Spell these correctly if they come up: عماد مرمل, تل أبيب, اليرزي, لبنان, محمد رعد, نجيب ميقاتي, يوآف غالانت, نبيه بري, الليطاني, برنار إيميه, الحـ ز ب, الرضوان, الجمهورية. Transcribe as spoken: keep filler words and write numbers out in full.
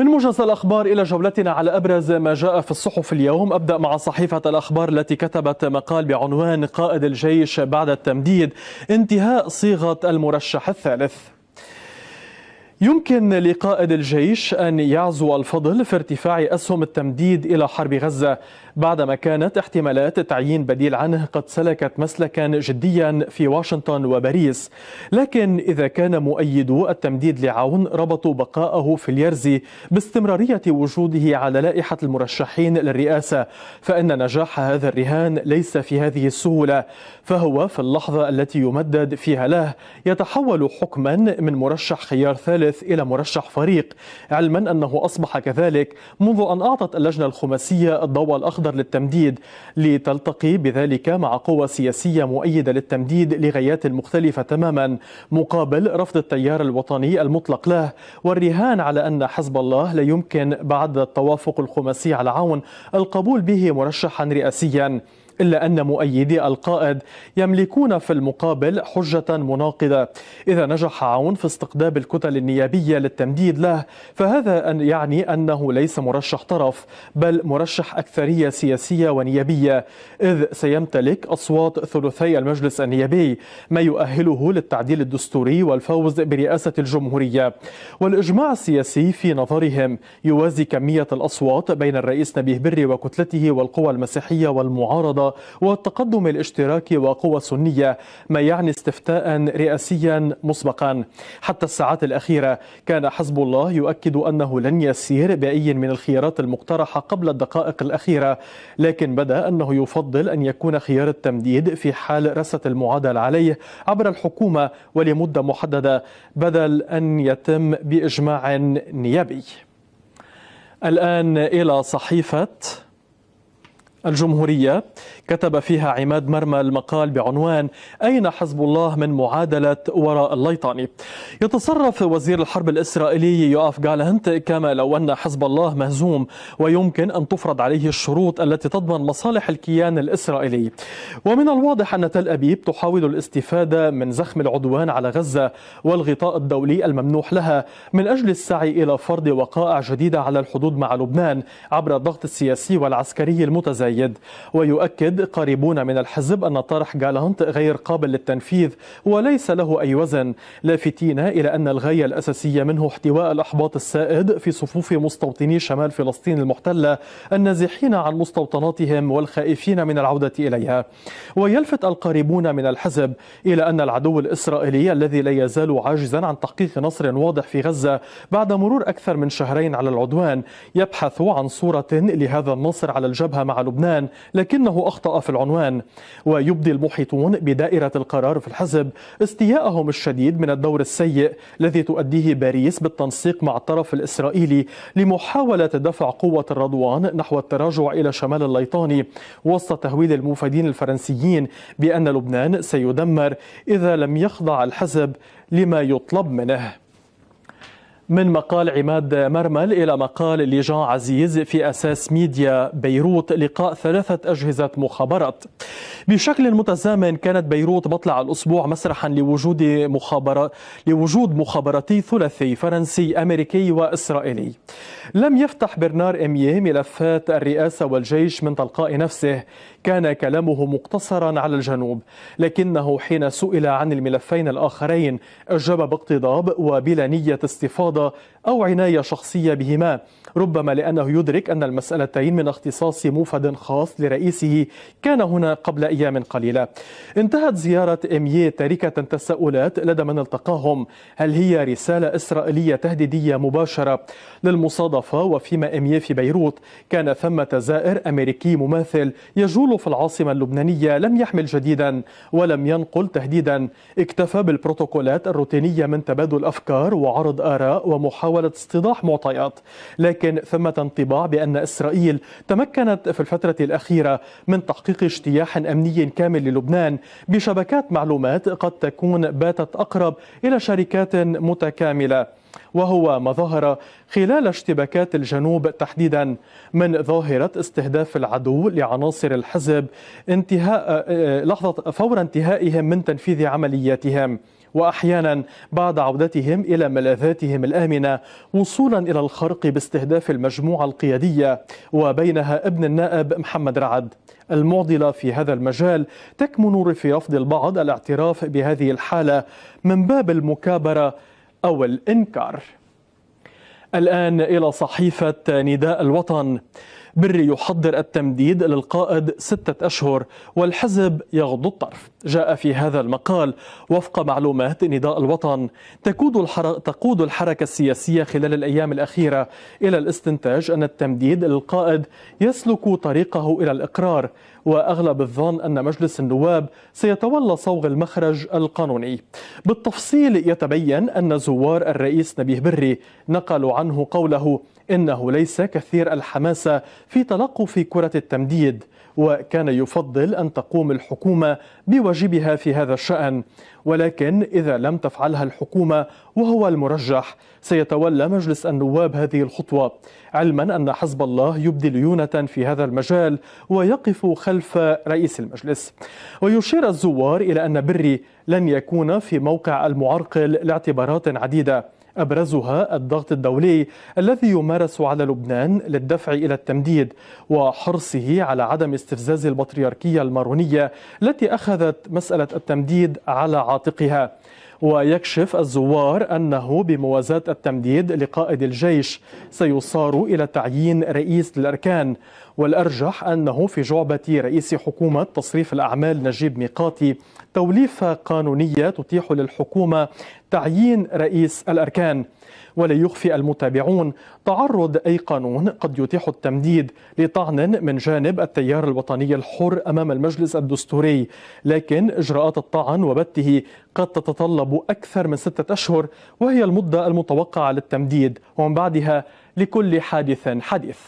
من موجز الأخبار إلى جولتنا على أبرز ما جاء في الصحف اليوم. أبدأ مع صحيفة الأخبار التي كتبت مقال بعنوان قائد الجيش بعد التمديد انتهاء صيغة المرشح الثالث. يمكن لقائد الجيش أن يعزو الفضل في ارتفاع أسهم التمديد إلى حرب غزة بعدما كانت احتمالات تعيين بديل عنه قد سلكت مسلكا جديا في واشنطن وباريس، لكن إذا كان مؤيدو التمديد لعون ربطوا بقاءه في اليرزي باستمرارية وجوده على لائحة المرشحين للرئاسة، فإن نجاح هذا الرهان ليس في هذه السهولة، فهو في اللحظة التي يمدد فيها له يتحول حكما من مرشح خيار ثالث إلى مرشح فريق، علما أنه أصبح كذلك منذ أن أعطت اللجنة الخماسية الضوء الأخضر للتمديد، لتلتقي بذلك مع قوى سياسية مؤيدة للتمديد لغايات مختلفة تماما، مقابل رفض التيار الوطني المطلق له والرهان على أن حزب الله لا يمكن بعد التوافق الخماسي على عون القبول به مرشحا رئاسيا. إلا أن مؤيدي القائد يملكون في المقابل حجة مناقضة، إذا نجح عون في استقطاب الكتل النيابية للتمديد له فهذا أن يعني أنه ليس مرشح طرف بل مرشح أكثرية سياسية ونيابية، إذ سيمتلك أصوات ثلثي المجلس النيابي، ما يؤهله للتعديل الدستوري والفوز برئاسة الجمهورية. والإجماع السياسي في نظرهم يوازي كمية الأصوات بين الرئيس نبيه بري وكتلته والقوى المسيحية والمعارضة والتقدم الاشتراكي وقوى سنية، ما يعني استفتاء رئاسيا مسبقا. حتى الساعات الأخيرة كان حزب الله يؤكد أنه لن يسير بأي من الخيارات المقترحة قبل الدقائق الأخيرة، لكن بدأ أنه يفضل أن يكون خيار التمديد في حال رست المعادل عليه عبر الحكومة ولمدة محددة بدل أن يتم بإجماع نيابي. الآن إلى صحيفة الجمهورية، كتب فيها عماد مرمى المقال بعنوان أين حزب الله من معادلة وراء الليطاني؟ يتصرف وزير الحرب الإسرائيلي يوآف غالانت كما لو أن حزب الله مهزوم ويمكن أن تفرض عليه الشروط التي تضمن مصالح الكيان الإسرائيلي، ومن الواضح أن تل أبيب تحاول الاستفادة من زخم العدوان على غزة والغطاء الدولي الممنوح لها من أجل السعي إلى فرض وقائع جديدة على الحدود مع لبنان عبر الضغط السياسي والعسكري المتزايد. ويؤكد قريبون من الحزب أن طرح غالانت غير قابل للتنفيذ وليس له أي وزن، لافتين إلى أن الغاية الأساسية منه احتواء الأحباط السائد في صفوف مستوطني شمال فلسطين المحتلة النازحين عن مستوطناتهم والخائفين من العودة إليها. ويلفت القريبون من الحزب إلى أن العدو الإسرائيلي الذي لا يزال عاجزا عن تحقيق نصر واضح في غزة بعد مرور أكثر من شهرين على العدوان يبحث عن صورة لهذا النصر على الجبهة مع لبنان، لكنه أخطأ في العنوان. ويبدي المحيطون بدائرة القرار في الحزب استياءهم الشديد من الدور السيء الذي تؤديه باريس بالتنسيق مع الطرف الإسرائيلي لمحاولة دفع قوة الرضوان نحو التراجع إلى شمال الليطاني، وسط تهويل المفيدين الفرنسيين بأن لبنان سيدمر إذا لم يخضع الحزب لما يطلب منه. من مقال عماد مرمل إلى مقال لجان عزيز في أساس ميديا بيروت، لقاء ثلاثة أجهزة مخابرات. بشكل متزامن كانت بيروت مطلع الأسبوع مسرحا لوجود مخابرة لوجود مخابراتي ثلاثي فرنسي أمريكي وإسرائيلي. لم يفتح برنار إيميه ملفات الرئاسة والجيش من تلقاء نفسه، كان كلامه مقتصرا على الجنوب، لكنه حين سئل عن الملفين الآخرين أجاب باقتضاب وبلا نية استفاضة أو عناية شخصية بهما، ربما لأنه يدرك أن المسألتين من اختصاص موفد خاص لرئيسه كان هنا قبل أيام قليلة. انتهت زيارة إيميه تاركة تساؤلات لدى من التقاهم، هل هي رسالة إسرائيلية تهديدية مباشرة؟ للمصادفة وفيما إيميه في بيروت كان ثمة زائر أمريكي مماثل يجول في العاصمة اللبنانية، لم يحمل جديدا ولم ينقل تهديدا، اكتفى بالبروتوكولات الروتينية من تبادل أفكار وعرض آراء ومحاولة استيضاح معطيات، لكن ثمة انطباع بأن إسرائيل تمكنت في الفترة الأخيرة من تحقيق اجتياح أمني كامل للبنان بشبكات معلومات قد تكون باتت أقرب إلى شركات متكاملة، وهو ما ظهر خلال اشتباكات الجنوب تحديدا من ظاهرة استهداف العدو لعناصر الحزب انتهاء لحظة فور انتهائهم من تنفيذ عملياتهم. وأحيانا بعد عودتهم إلى ملاذاتهم الآمنة وصولا إلى الخرق باستهداف المجموعة القيادية وبينها ابن النائب محمد رعد. المعضلة في هذا المجال تكمن في رفض البعض الاعتراف بهذه الحالة من باب المكابرة أو الإنكار. الآن إلى صحيفة نداء الوطن. بري يحضر التمديد للقائد ستة أشهر والحزب يغض الطرف. جاء في هذا المقال وفق معلومات نداء الوطن تقود الحركة السياسية خلال الأيام الأخيرة إلى الاستنتاج أن التمديد للقائد يسلك طريقه إلى الإقرار، وأغلب الظن أن مجلس النواب سيتولى صوغ المخرج القانوني. بالتفصيل يتبين أن زوار الرئيس نبيه بري نقلوا عنه قوله إنه ليس كثير الحماسة في تلقف كرة التمديد، وكان يفضل أن تقوم الحكومة بواجبها في هذا الشأن، ولكن إذا لم تفعلها الحكومة وهو المرجح سيتولى مجلس النواب هذه الخطوة، علما أن حزب الله يبدي ليونة في هذا المجال ويقف خلف رئيس المجلس. ويشير الزوار إلى أن بري لن يكون في موقع المعرقل لاعتبارات عديدة، أبرزها الضغط الدولي الذي يمارس على لبنان للدفع إلى التمديد وحرصه على عدم استفزاز البطريركية المارونية التي أخذت مسألة التمديد على عاتقها. ويكشف الزوار أنه بموازاة التمديد لقائد الجيش سيصار إلى تعيين رئيس للأركان، والأرجح أنه في جعبة رئيس حكومة تصريف الأعمال نجيب ميقاتي توليفة قانونية تتيح للحكومة تعيين رئيس الأركان. ولا يخفي المتابعون تعرض أي قانون قد يتيح التمديد لطعن من جانب التيار الوطني الحر أمام المجلس الدستوري، لكن إجراءات الطعن وبته قد تتطلب أكثر من ستة أشهر وهي المدة المتوقعة للتمديد، ومن بعدها لكل حادث حديث.